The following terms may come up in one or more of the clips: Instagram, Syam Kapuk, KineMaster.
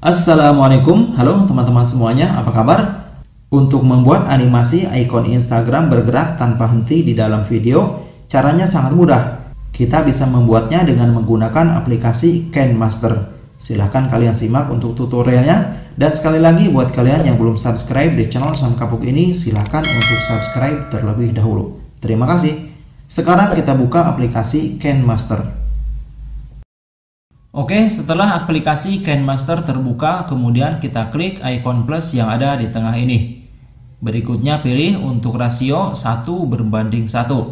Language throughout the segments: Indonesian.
Assalamualaikum, halo teman-teman semuanya, apa kabar? Untuk membuat animasi ikon Instagram bergerak tanpa henti di dalam video, caranya sangat mudah. Kita bisa membuatnya dengan menggunakan aplikasi KineMaster. Silahkan kalian simak untuk tutorialnya. Dan sekali lagi buat kalian yang belum subscribe di channel Syam Kapuk ini, silahkan untuk subscribe terlebih dahulu. Terima kasih. Sekarang kita buka aplikasi KineMaster. Oke, setelah aplikasi KineMaster terbuka, kemudian kita klik icon plus yang ada di tengah ini. Berikutnya pilih untuk rasio 1:1.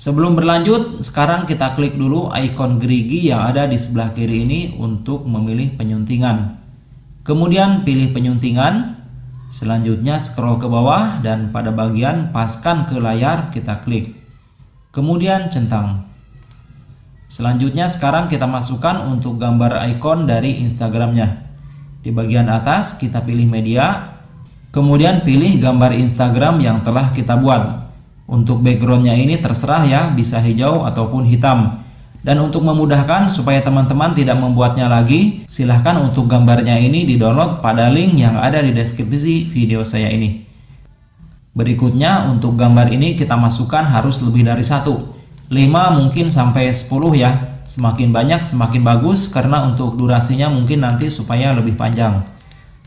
Sebelum berlanjut, sekarang kita klik dulu icon gerigi yang ada di sebelah kiri ini untuk memilih penyuntingan. Kemudian pilih penyuntingan, selanjutnya scroll ke bawah dan pada bagian paskan ke layar kita klik. Kemudian centang. Selanjutnya sekarang kita masukkan untuk gambar ikon dari Instagramnya. Di bagian atas kita pilih media, kemudian pilih gambar Instagram yang telah kita buat. Untuk backgroundnya ini terserah ya, bisa hijau ataupun hitam. Dan untuk memudahkan supaya teman-teman tidak membuatnya lagi, silahkan untuk gambarnya ini di-download pada link yang ada di deskripsi video saya ini. Berikutnya untuk gambar ini kita masukkan harus lebih dari satu. 5 mungkin sampai 10 ya, semakin banyak semakin bagus karena untuk durasinya mungkin nanti supaya lebih panjang.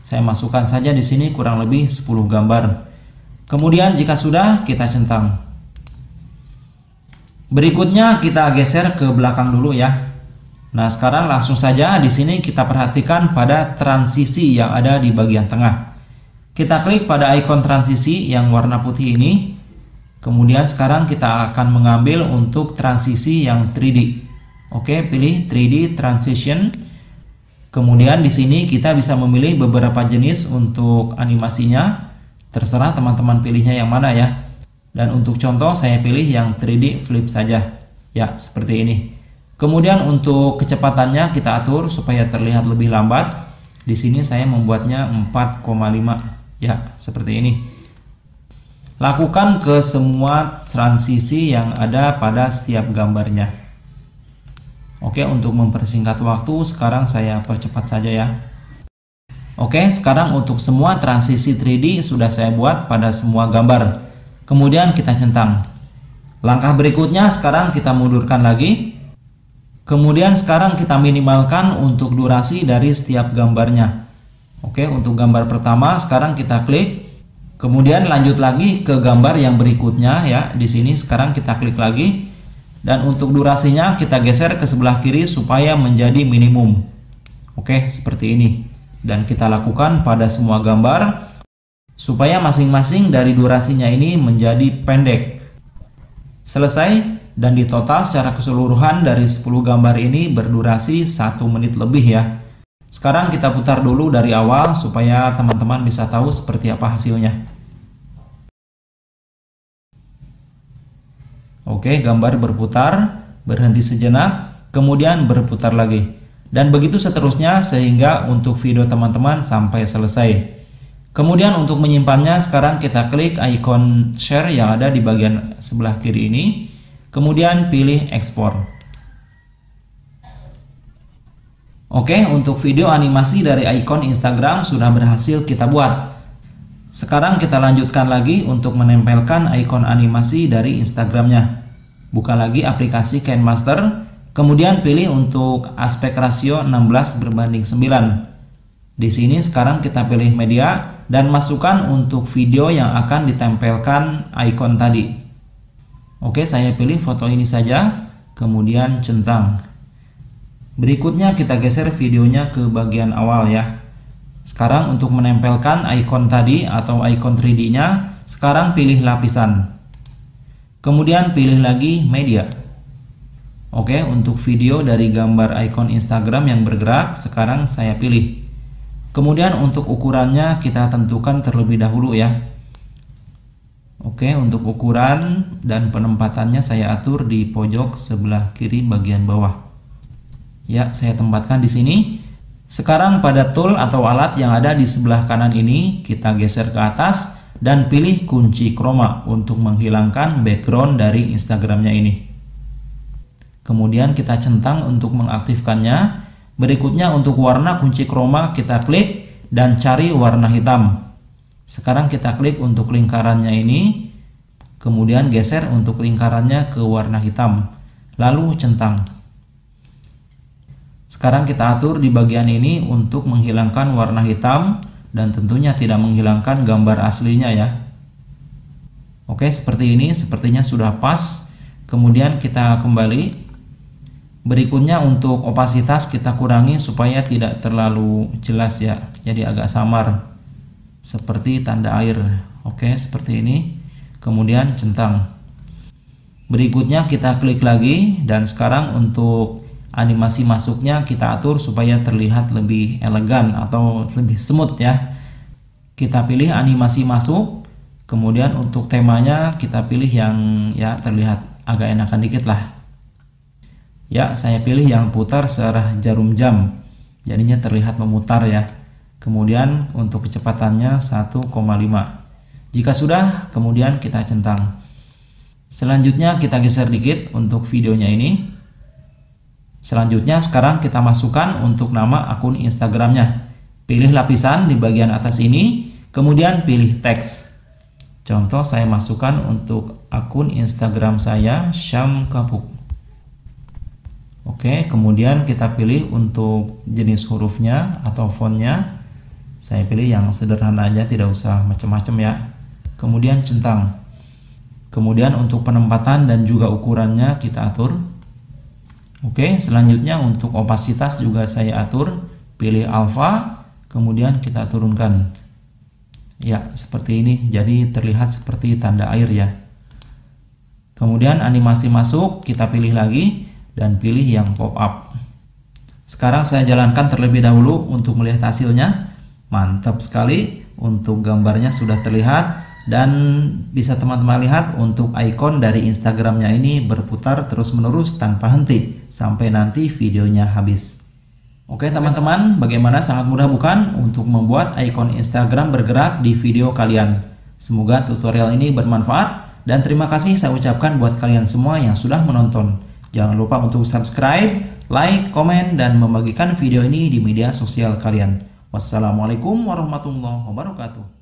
Saya masukkan saja di sini kurang lebih 10 gambar. Kemudian jika sudah kita centang. Berikutnya kita geser ke belakang dulu ya. Nah, sekarang langsung saja di sini kita perhatikan pada transisi yang ada di bagian tengah. Kita klik pada ikon transisi yang warna putih ini. Kemudian sekarang kita akan mengambil untuk transisi yang 3D. Oke, pilih 3D transition. Kemudian di sini kita bisa memilih beberapa jenis untuk animasinya. Terserah teman-teman pilihnya yang mana ya. Dan untuk contoh saya pilih yang 3D flip saja. Ya, seperti ini. Kemudian untuk kecepatannya kita atur supaya terlihat lebih lambat. Di sini saya membuatnya 4,5. Ya, seperti ini. Lakukan ke semua transisi yang ada pada setiap gambarnya. Oke, untuk mempersingkat waktu, sekarang saya percepat saja ya. Oke, sekarang untuk semua transisi 3D sudah saya buat pada semua gambar. Kemudian kita centang. Langkah berikutnya, sekarang kita mundurkan lagi. Kemudian sekarang kita minimalkan untuk durasi dari setiap gambarnya. Oke, untuk gambar pertama, sekarang kita klik. Kemudian lanjut lagi ke gambar yang berikutnya ya. Di sini sekarang kita klik lagi dan untuk durasinya kita geser ke sebelah kiri supaya menjadi minimum. Oke, seperti ini. Dan kita lakukan pada semua gambar supaya masing-masing dari durasinya ini menjadi pendek. Selesai dan di total secara keseluruhan dari 10 gambar ini berdurasi 1 menit lebih ya. Sekarang kita putar dulu dari awal supaya teman-teman bisa tahu seperti apa hasilnya. Oke, gambar berputar, berhenti sejenak, kemudian berputar lagi. Dan begitu seterusnya sehingga untuk video teman-teman sampai selesai. Kemudian untuk menyimpannya sekarang kita klik icon share yang ada di bagian sebelah kiri ini. Kemudian pilih ekspor. Oke, untuk video animasi dari ikon Instagram sudah berhasil kita buat. Sekarang kita lanjutkan lagi untuk menempelkan ikon animasi dari Instagramnya. Buka lagi aplikasi KineMaster, kemudian pilih untuk aspek rasio 16:9. Di sini sekarang kita pilih media dan masukkan untuk video yang akan ditempelkan ikon tadi. Oke, saya pilih foto ini saja, kemudian centang. Berikutnya kita geser videonya ke bagian awal ya. Sekarang untuk menempelkan ikon tadi atau ikon 3D-nya, sekarang pilih lapisan. Kemudian pilih lagi media. Oke, untuk video dari gambar ikon Instagram yang bergerak, sekarang saya pilih. Kemudian untuk ukurannya kita tentukan terlebih dahulu ya. Oke, untuk ukuran dan penempatannya saya atur di pojok sebelah kiri bagian bawah. Ya, saya tempatkan di sini. Sekarang pada tool atau alat yang ada di sebelah kanan ini, kita geser ke atas dan pilih kunci chroma untuk menghilangkan background dari Instagramnya ini. Kemudian kita centang untuk mengaktifkannya Berikutnya untuk warna kunci chroma kita klik dan cari warna hitam. Sekarang kita klik untuk lingkarannya ini, kemudian geser untuk lingkarannya ke warna hitam, lalu centang. Sekarang kita atur di bagian ini untuk menghilangkan warna hitam dan tentunya tidak menghilangkan gambar aslinya ya. Oke, seperti ini, sepertinya sudah pas. Kemudian kita kembali. Berikutnya untuk opasitas kita kurangi supaya tidak terlalu jelas ya, jadi agak samar seperti tanda air. Oke, seperti ini, kemudian centang. Berikutnya kita klik lagi dan sekarang untuk animasi masuknya kita atur supaya terlihat lebih elegan atau lebih smooth ya. Kita pilih animasi masuk, kemudian untuk temanya kita pilih yang ya terlihat agak enakan dikit lah. Ya, saya pilih yang putar searah jarum jam. Jadinya terlihat memutar ya. Kemudian untuk kecepatannya 1,5. Jika sudah, kemudian kita centang. Selanjutnya kita geser dikit untuk videonya ini. Selanjutnya sekarang kita masukkan untuk nama akun Instagramnya. Pilih lapisan di bagian atas ini, kemudian pilih teks. Contoh saya masukkan untuk akun Instagram saya, Syam Kapuk. Oke, kemudian kita pilih untuk jenis hurufnya atau fontnya. Saya pilih yang sederhana aja, tidak usah macam-macam ya. Kemudian centang. Kemudian untuk penempatan dan juga ukurannya kita atur. Oke, selanjutnya untuk opasitas juga saya atur. Pilih alfa, kemudian kita turunkan. Ya, seperti ini. Jadi terlihat seperti tanda air ya. Kemudian animasi masuk, kita pilih lagi dan pilih yang pop-up. Sekarang saya jalankan terlebih dahulu untuk melihat hasilnya. Mantap sekali, untuk gambarnya sudah terlihat dan bisa teman-teman lihat untuk ikon dari Instagramnya ini berputar terus-menerus tanpa henti sampai nanti videonya habis. Oke teman-teman, bagaimana, sangat mudah bukan untuk membuat ikon Instagram bergerak di video kalian. Semoga tutorial ini bermanfaat dan terima kasih saya ucapkan buat kalian semua yang sudah menonton. Jangan lupa untuk subscribe, like, komen, dan membagikan video ini di media sosial kalian. Wassalamualaikum warahmatullahi wabarakatuh.